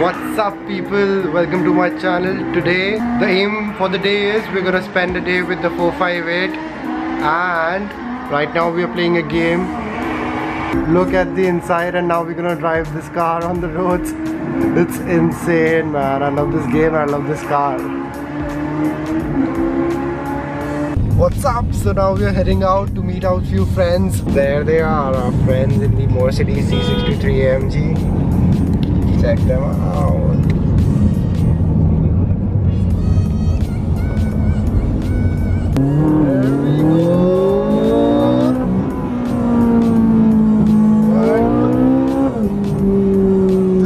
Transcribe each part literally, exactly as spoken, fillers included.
What's up people, welcome to my channel. Today the aim for the day is we're gonna spend the day with the four five eight, and right now we are playing a game. Look at the inside, and now we're gonna drive this car on the roads. It's insane, man. I love this game, I love this car. What's up? So now we're heading out to meet our few friends. There they are, our friends in the Mercedes C sixty-three A M G. Check them out. There we go. Right.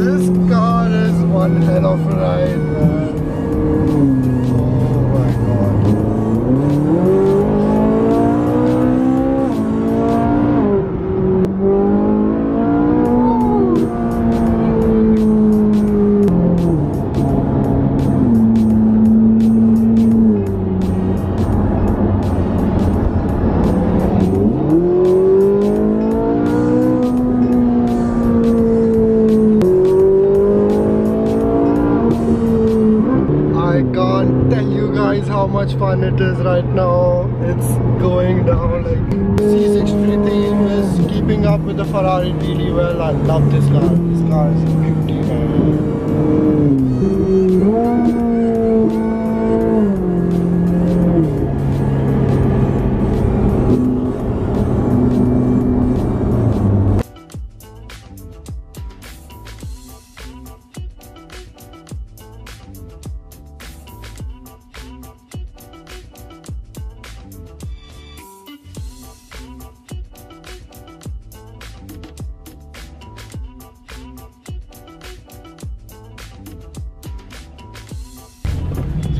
This car is one hell of a ride, man. Oh my god. Much fun it is right now. It's going down like C sixty-three theme is keeping up with the Ferrari really well. I love this car. This car is a beauty, man.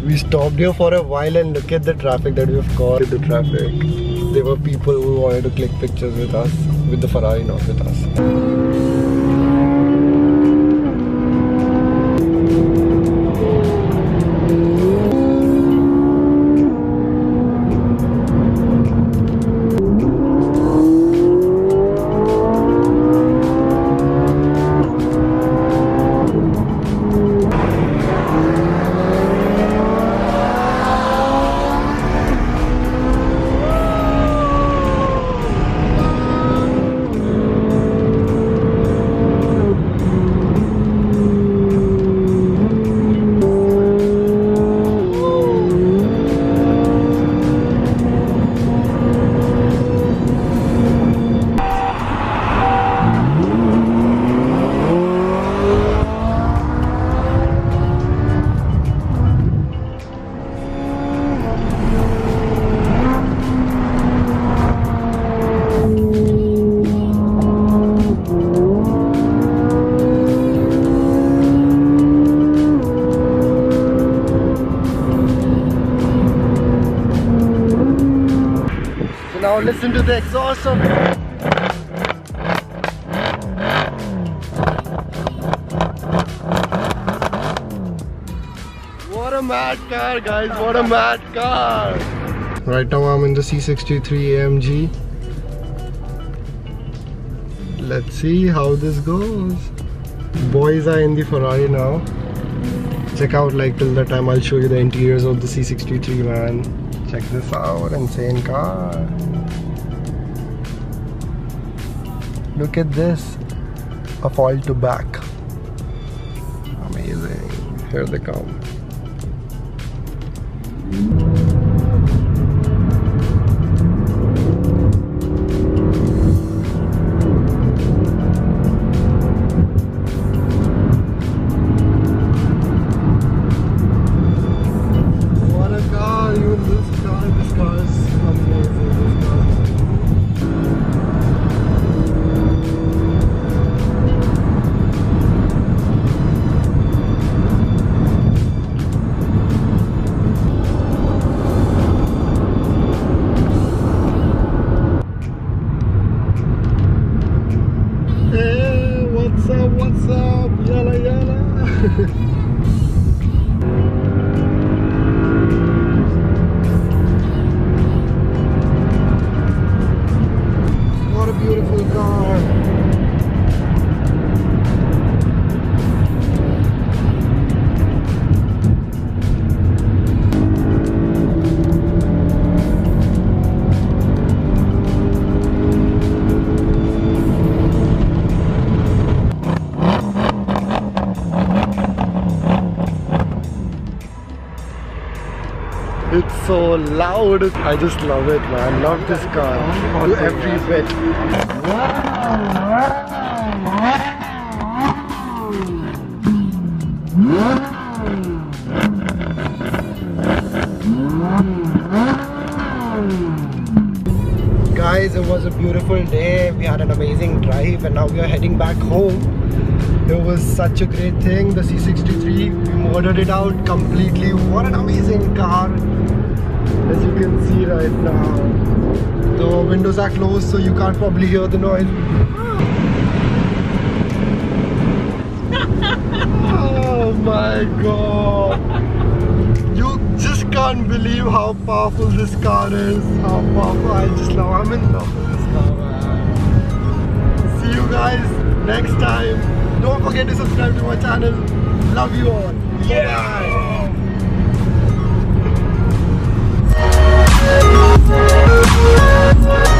We stopped here for a while, and look at the traffic that we've caused. The traffic. There were people who wanted to click pictures with us, with the Ferrari, not with us. Now listen to the exhaust of it. What a mad car, guys, what a mad car. Right now I'm in the C sixty-three A M G. Let's see how this goes. Boys are in the Ferrari now. Check out, like, till that time I'll show you the interiors of the C sixty-three, man. Check this out, insane car. Look at this, a foil to back. Amazing, here they come. Beautiful car. so loud. I just love it, man. Love this car to every bit. Guys, it was a beautiful day. We had an amazing drive and now we are heading back home. It was such a great thing, the C sixty-three. We modded it out completely. What an amazing car, as you can see right now. The windows are closed, so you can't probably hear the noise. Oh my god! You just can't believe how powerful this car is. How powerful! I just love. I'm in love with this car, man. See you guys next time. Don't forget to subscribe to my channel. Love you all. Yeah. Bye.